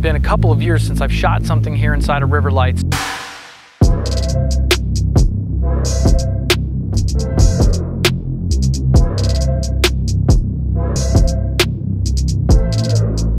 been a couple of years since I've shot something here inside of Riverlights.